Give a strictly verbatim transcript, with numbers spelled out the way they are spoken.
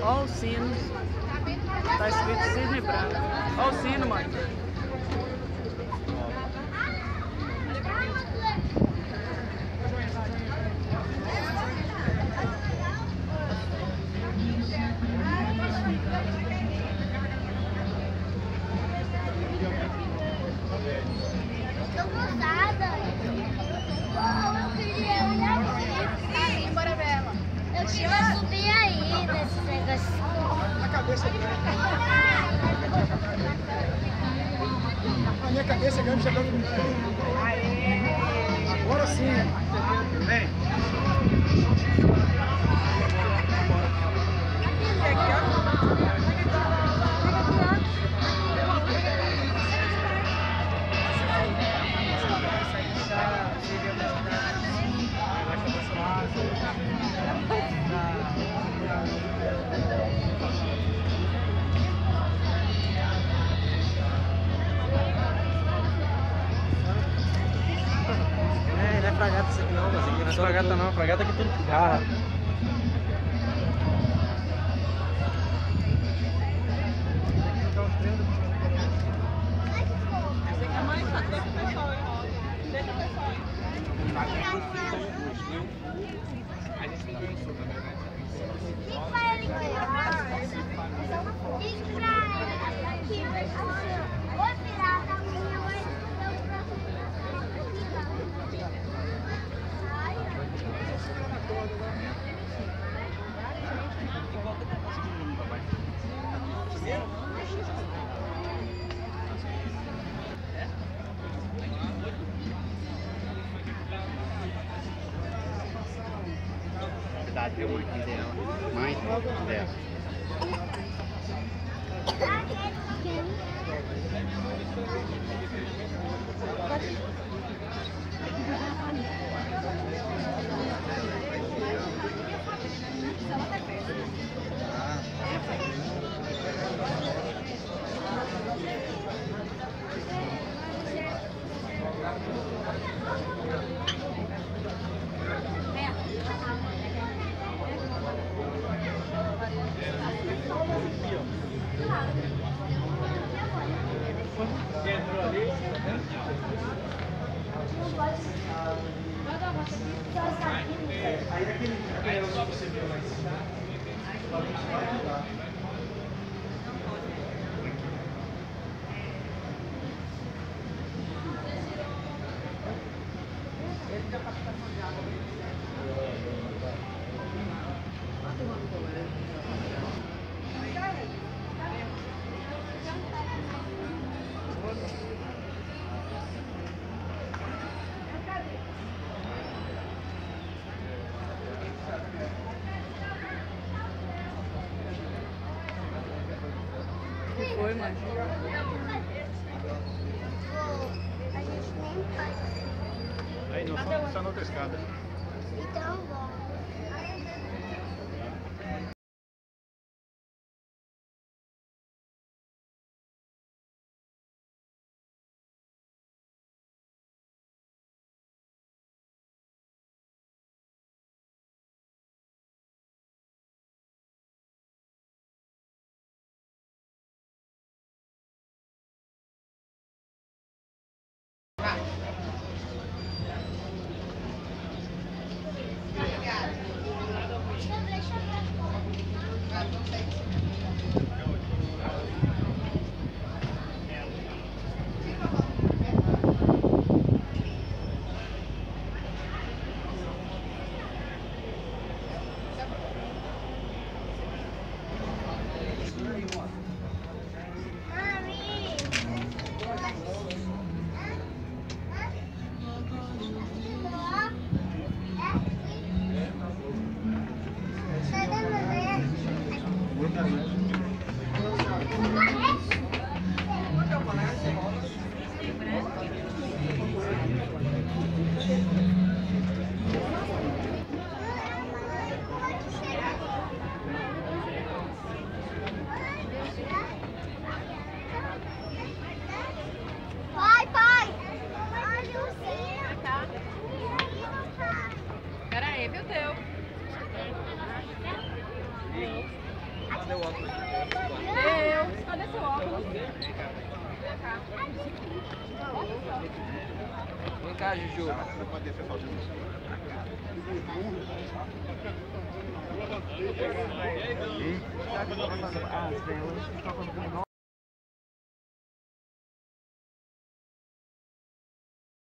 Olha o sino. Tá escrito Cisne Branco. Olha o sino, mãe. A minha cabeça grande já tá no meio. Agora sim. Vem. Não é fragata não, fragata que tem carro. Deu oito dela, mãe dela. Foi, mãe. A gente nem faz. Aí não fomos só na outra escada. Então, bom. Obrigada. Cadê o óculos? Deus, cadê seu óculos? Vem cá, Juju. E aí,